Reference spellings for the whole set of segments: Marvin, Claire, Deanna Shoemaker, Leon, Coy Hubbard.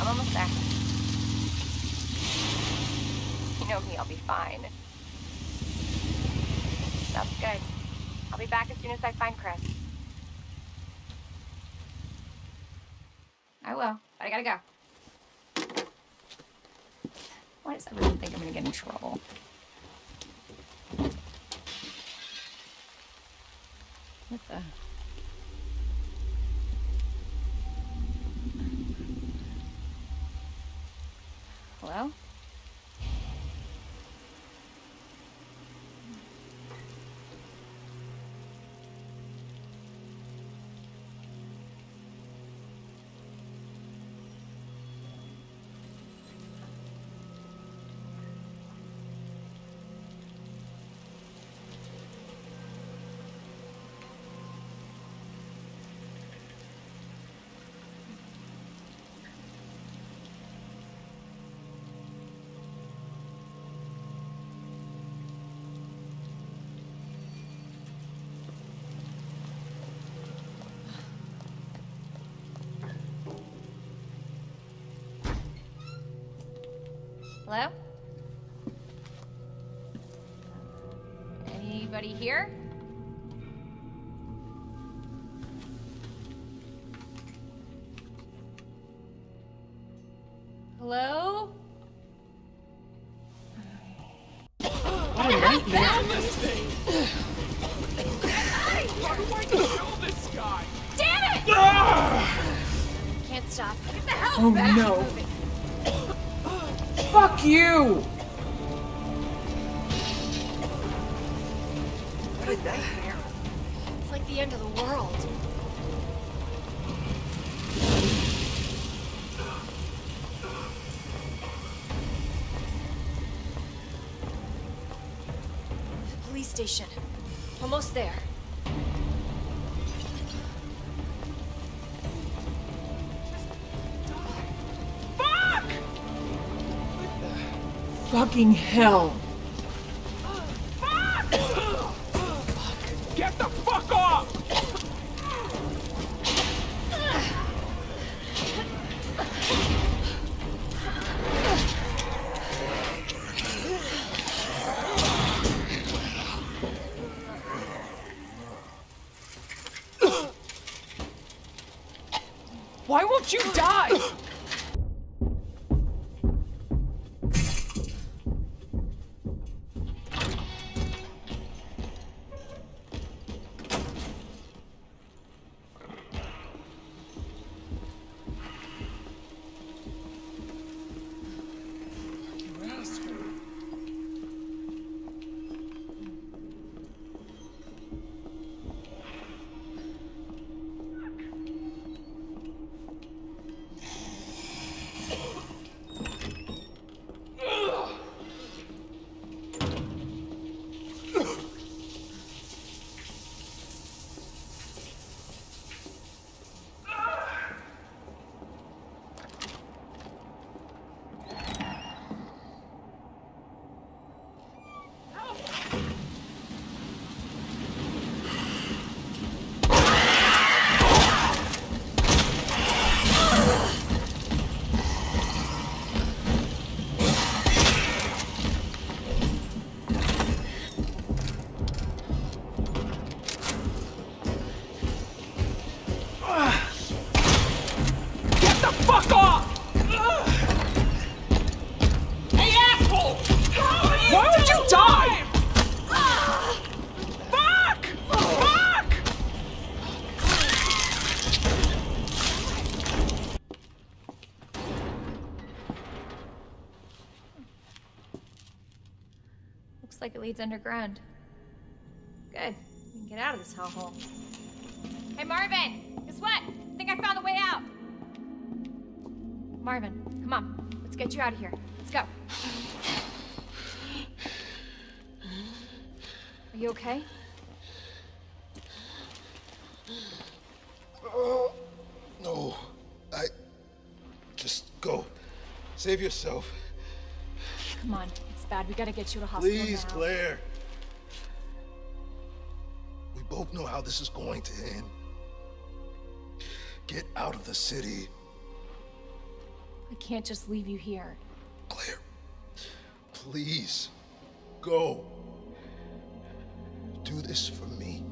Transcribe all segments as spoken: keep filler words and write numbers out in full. I'm almost there. You know me, I'll be fine. Sounds good. I'll be back as soon as I find Chris. I will, but I gotta go. Why does everyone think I'm gonna get in trouble? What the? Hello? Hello? Anybody here? Hello? I hate that! Why did you kill this guy? Damn it! Can't stop. Get the hell back! Oh no! Fuck you! What a nightmare. It's like the end of the world. The police station. Almost there. Fucking hell. Fuck! Fuck. Get the fuck off! Why won't you die? Looks like it leads underground. Good. We can get out of this hellhole. Hey, Marvin! Guess what? I think I found a way out! Marvin, come on. Let's get you out of here. Let's go. Are you okay? Oh, no. I... Just go. Save yourself. Come on. Bad. We gotta get you to hospital. Please, now. Claire. We both know how this is going to end. Get out of the city. I can't just leave you here. Claire, please, go. Do this for me.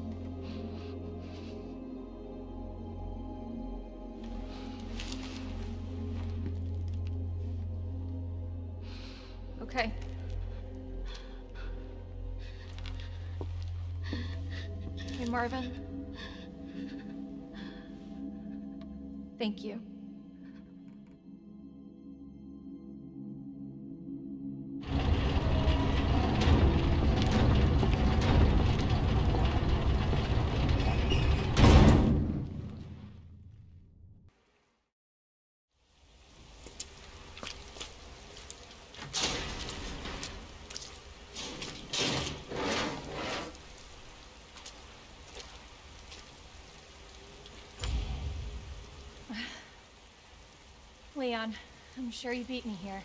Okay. Hey, Marvin. Thank you. Leon, I'm sure you beat me here.